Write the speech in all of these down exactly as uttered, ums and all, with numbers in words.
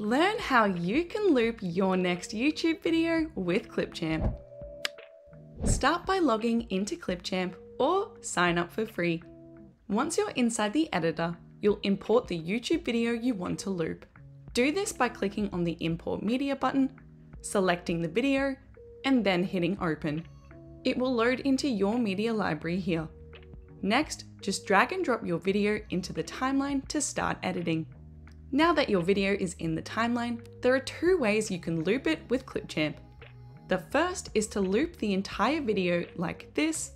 Learn how you can loop your next YouTube video with Clipchamp. Start by logging into Clipchamp or sign up for free. Once you're inside the editor, you'll import the YouTube video you want to loop. Do this by clicking on the Import Media button, selecting the video, and then hitting Open. It will load into your media library here. Next, just drag and drop your video into the timeline to start editing. Now that your video is in the timeline, there are two ways you can loop it with Clipchamp. The first is to loop the entire video like this,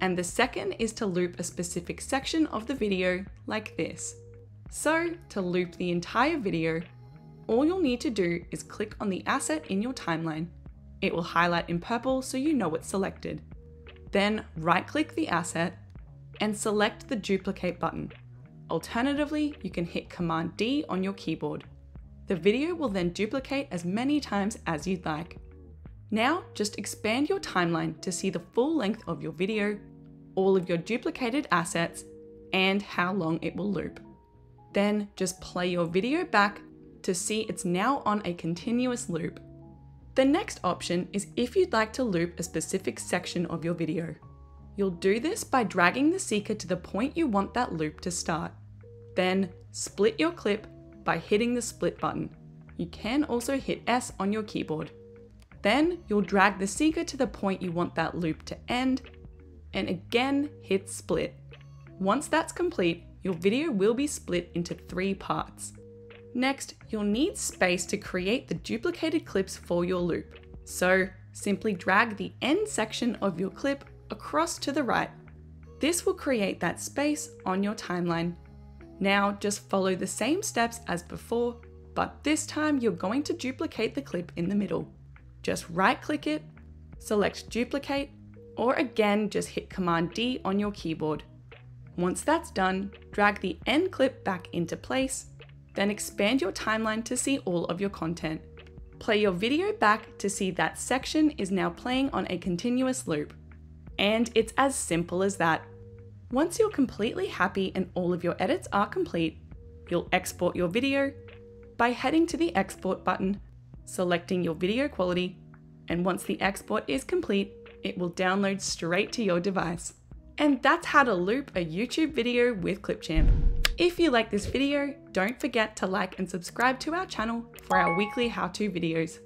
and the second is to loop a specific section of the video like this. So, to loop the entire video, all you'll need to do is click on the asset in your timeline. It will highlight in purple so you know it's selected. Then right-click the asset and select the duplicate button. Alternatively, you can hit Command D on your keyboard. The video will then duplicate as many times as you'd like. Now, just expand your timeline to see the full length of your video, all of your duplicated assets, and how long it will loop. Then just play your video back to see it's now on a continuous loop. The next option is if you'd like to loop a specific section of your video. You'll do this by dragging the seeker to the point you want that loop to start. Then split your clip by hitting the split button. You can also hit S on your keyboard. Then you'll drag the seeker to the point you want that loop to end, and again hit split. Once that's complete, your video will be split into three parts. Next, you'll need space to create the duplicated clips for your loop. So simply drag the end section of your clip across to the right. This will create that space on your timeline. Now just follow the same steps as before, but this time you're going to duplicate the clip in the middle. Just right-click it, select Duplicate, or again, just hit Command D on your keyboard. Once that's done, drag the end clip back into place, then expand your timeline to see all of your content. Play your video back to see that section is now playing on a continuous loop. And it's as simple as that. Once you're completely happy and all of your edits are complete, you'll export your video by heading to the Export button, selecting your video quality, and once the export is complete, it will download straight to your device. And that's how to loop a YouTube video with Clipchamp. If you like this video, don't forget to like and subscribe to our channel for our weekly how-to videos.